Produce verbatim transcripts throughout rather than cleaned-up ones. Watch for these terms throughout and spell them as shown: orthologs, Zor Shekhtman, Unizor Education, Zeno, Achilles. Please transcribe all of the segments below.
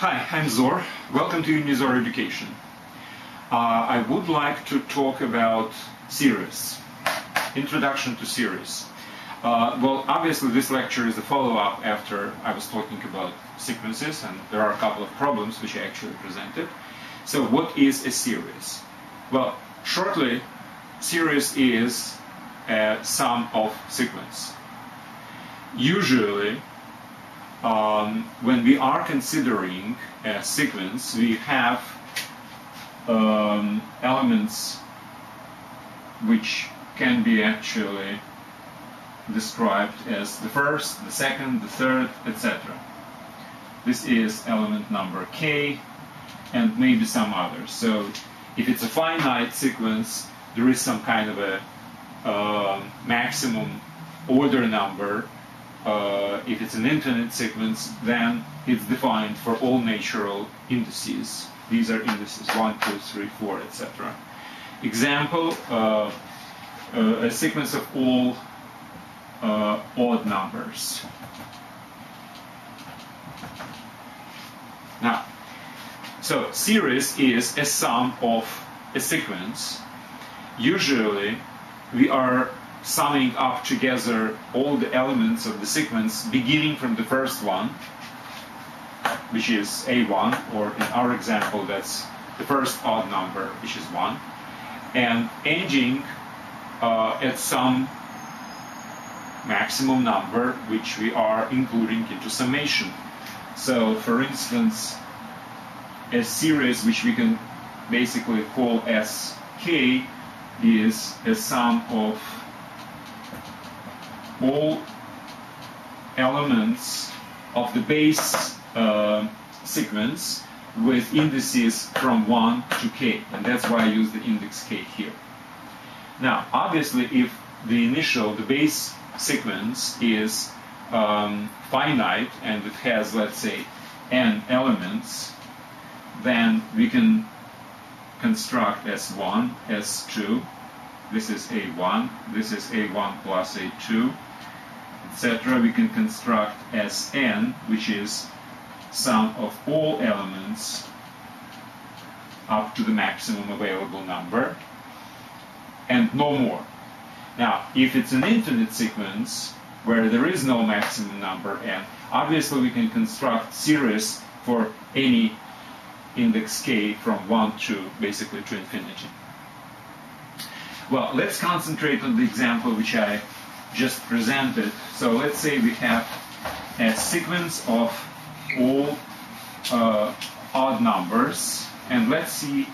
Hi, I'm Zor. Welcome to Unizor Education. Uh, I would like to talk about series. Introduction to series. Uh, well, obviously this lecture is a follow-up after I was talking about sequences, and there are a couple of problems which I actually presented. So what is a series? Well, shortly, series is a sum of sequences. Usually, Um, when we are considering a sequence, we have um, elements which can be actually described as the first, the second, the third, et cetera. This is element number k and maybe some others. So if it's a finite sequence, there is some kind of a uh, maximum order number. Uh, if it's an infinite sequence, then it's defined for all natural indices. These are indices one, two, three, four, et cetera. Example, uh, uh, a sequence of all uh, odd numbers. Now, so series is a sum of a sequence. Usually, we are summing up together all the elements of the sequence, beginning from the first one, which is A one, or in our example, that's the first odd number, which is one, and ending uh, at some maximum number, which we are including into summation. So, for instance, a series which we can basically call as K is a sum of all elements of the base uh, sequence with indices from one to k, and that's why I use the index k here. Now, obviously, if the initial, the base sequence is um, finite and it has, let's say, n elements, then we can construct S one, S two, this is A one, this is A one plus A two, et cetera. We can construct Sn, which is sum of all elements up to the maximum available number, and no more. Now, if it's an infinite sequence where there is no maximum number n, obviously we can construct series for any index k from one to basically to infinity. Well, let's concentrate on the example which I just presented. So let's say we have a sequence of all uh, odd numbers, and let's see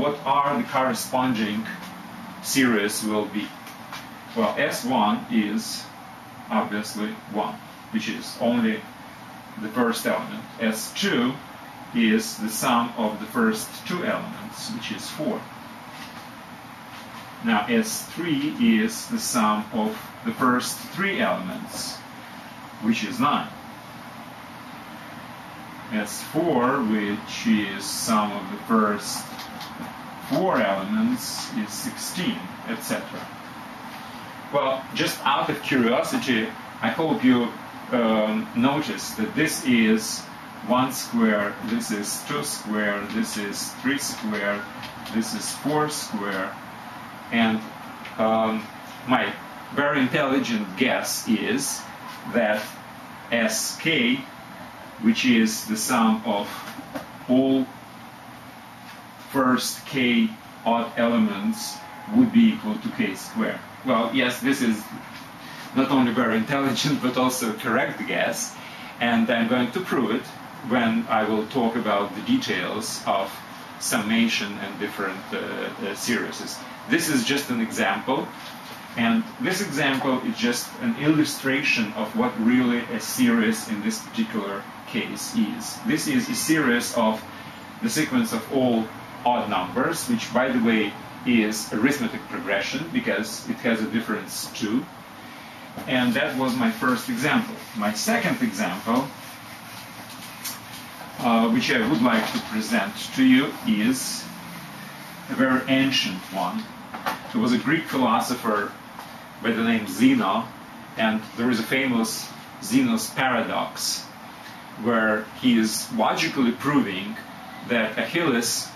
what are the corresponding series will be. Well, S one is obviously one, which is only the first element. S two is the sum of the first two elements, which is four. Now, S three is the sum of the first three elements, which is nine. S four, which is sum of the first four elements, is sixteen, et cetera. Well, just out of curiosity, I hope you um, notice that this is one square, this is two square, this is three square, this is four square. And um, my very intelligent guess is that S K, which is the sum of all first k odd elements, would be equal to k squared. Well, yes, this is not only very intelligent, but also a correct guess. And I'm going to prove it when I will talk about the details of summation and different uh, uh, series. This is just an example, and this example is just an illustration of what really a series in this particular case is. This is a series of the sequence of all odd numbers, which, by the way, is arithmetic progression because it has a difference too. And that was my first example. My second example, uh, which I would like to present to you, is a very ancient one. There was a Greek philosopher by the name Zeno, and there is a famous Zeno's paradox, where he is logically proving that Achilles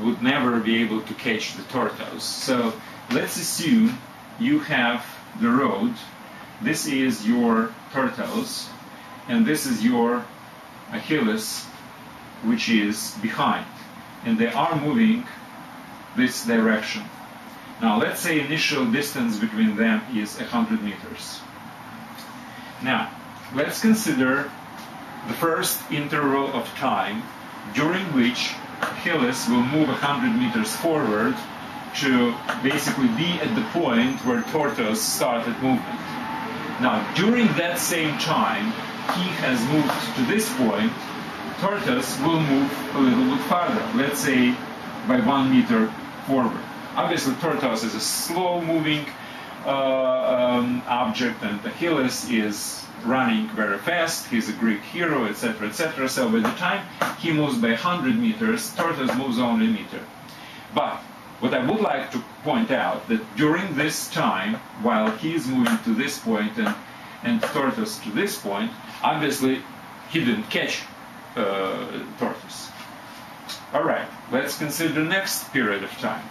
would never be able to catch the tortoise. So let's assume you have the road. This is your tortoise, and this is your Achilles, which is behind. And they are moving this direction. Now, let's say initial distance between them is one hundred meters. Now, let's consider the first interval of time during which Achilles will move one hundred meters forward to basically be at the point where tortoise started movement. Now, during that same time, he has moved to this point, tortoise will move a little bit farther, let's say by one meter forward. Obviously, tortoise is a slow-moving uh, um, object, and Achilles is running very fast, he's a Greek hero, et cetera, et cetera. So by the time he moves by one hundred meters, tortoise moves only a meter. But what I would like to point out, that during this time, while he is moving to this point and, and tortoise to this point, obviously he didn't catch uh, tortoise. All right, let's consider next period of time.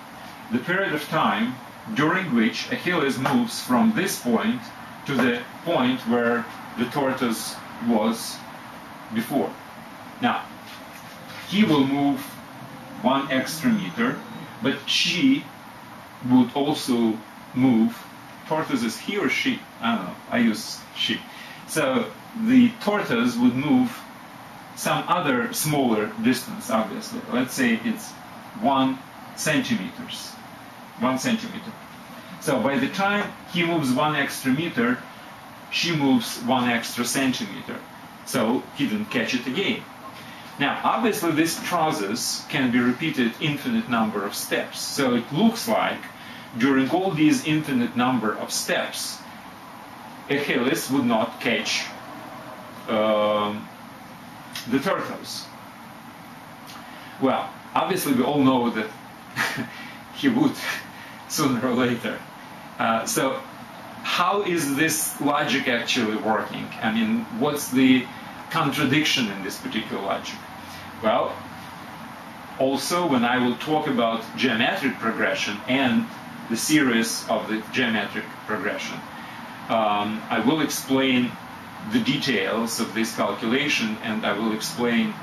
The period of time during which Achilles moves from this point to the point where the tortoise was before. Now, he will move one extra meter, but she would also move. Tortoise is he or she? I don't know, I use she. So the tortoise would move some other smaller distance, obviously. Let's say it's one centimeters, one centimeter. So by the time he moves one extra meter, she moves one extra centimeter. So he didn't catch it again. Now, obviously, this process can be repeated infinite number of steps. So it looks like during all these infinite number of steps, Achilles would not catch um, the turtles. Well, obviously, we all know that he would sooner or later. Uh, so how is this logic actually working? I mean, what's the contradiction in this particular logic? Well, also when I will talk about geometric progression and the series of the geometric progression, um, I will explain the details of this calculation, and I will explain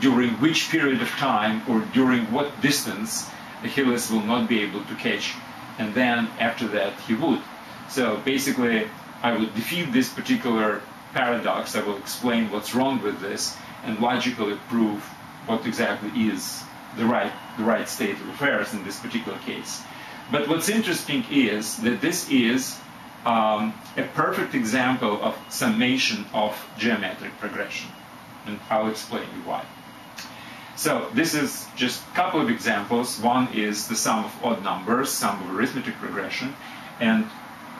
during which period of time or during what distance Achilles will not be able to catch, and then after that he would. So basically, I would defeat this particular paradox, I will explain what's wrong with this, and logically prove what exactly is the right, the right state of affairs in this particular case. But what's interesting is that this is um, a perfect example of summation of geometric progression, and I'll explain you why. So this is just a couple of examples. One is the sum of odd numbers, sum of arithmetic progression, and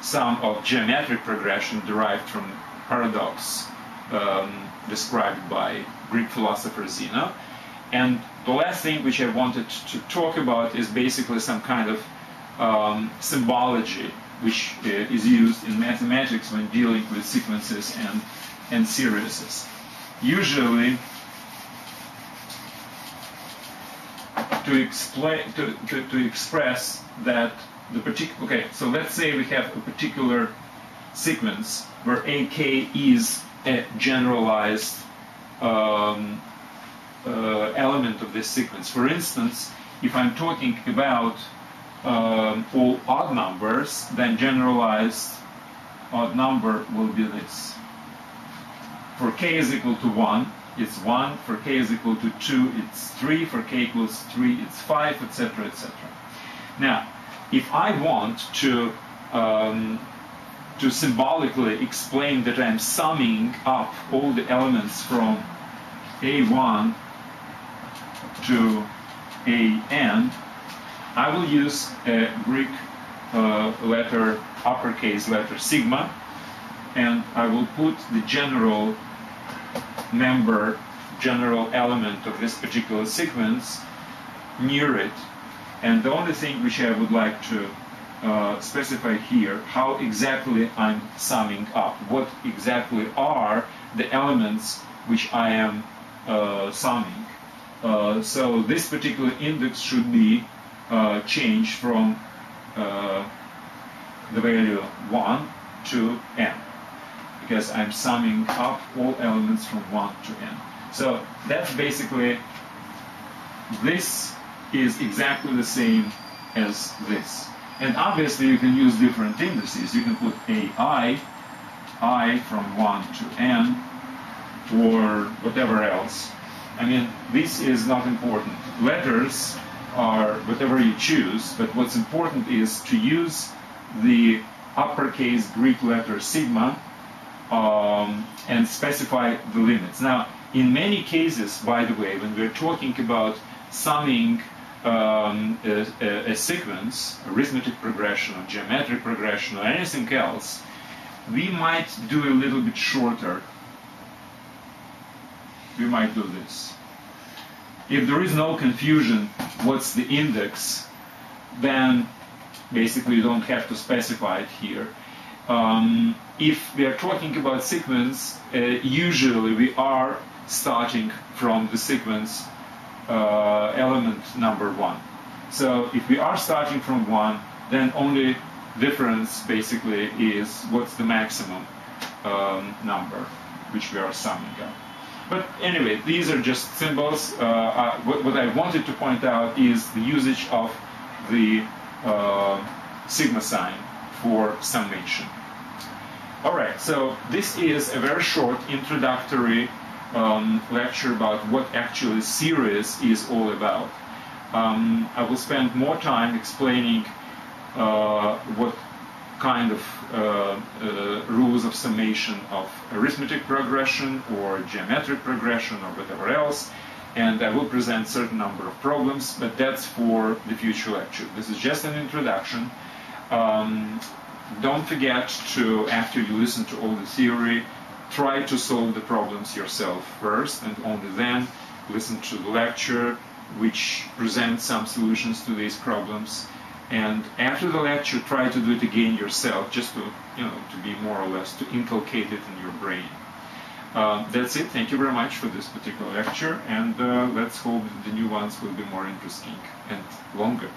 sum of geometric progression derived from paradox um, described by Greek philosopher Zeno. And the last thing which I wanted to talk about is basically some kind of um, symbology which uh, is used in mathematics when dealing with sequences and, and series. Usually, To, explain, to, to, to express that the particular, okay, so let's say we have a particular sequence where A K is a generalized um, uh, element of this sequence. For instance, if I'm talking about um, all odd numbers, then generalized odd number will be this. For K is equal to one, it's one, for K is equal to two, it's three, for K equals three, it's five, et cetera, et cetera. Now, if I want to um, to symbolically explain that I'm summing up all the elements from A one to A n, I will use a Greek uh, letter, uppercase letter sigma, and I will put the general member, general element of this particular sequence near it. And the only thing which I would like to uh, specify here, how exactly I'm summing up, what exactly are the elements which I am uh, summing. Uh, so this particular index should be uh, changed from uh, the value one to n, because I'm summing up all elements from one to n. So that's basically, this is exactly the same as this. And obviously you can use different indices. You can put ai, I from one to n, or whatever else. I mean, this is not important. Letters are whatever you choose, but what's important is to use the uppercase Greek letter sigma um, and specify the limits. Now, in many cases, by the way, when we're talking about summing um, a, a, a sequence, arithmetic progression or geometric progression or anything else, we might do a little bit shorter. We might do this. If there is no confusion, what's the index, then basically you don't have to specify it here. Um, if we are talking about sequence, uh, usually we are starting from the sequence uh, element number one. So if we are starting from one, then only difference basically is what's the maximum um, number which we are summing up. But anyway, these are just symbols. Uh, I, what, what I wanted to point out is the usage of the uh, sigma sign for summation. All right, so this is a very short introductory um, lecture about what actually series is all about. Um, I will spend more time explaining uh, what kind of uh, uh, rules of summation of arithmetic progression or geometric progression or whatever else, and I will present a certain number of problems, but that's for the future lecture. This is just an introduction. Um, don't forget to, after you listen to all the theory, try to solve the problems yourself first, and only then listen to the lecture which presents some solutions to these problems. And after the lecture, try to do it again yourself, just to, you know, to be more or less, to inculcate it in your brain. Uh, that's it. Thank you very much for this particular lecture, and uh, let's hope that the new ones will be more interesting and longer.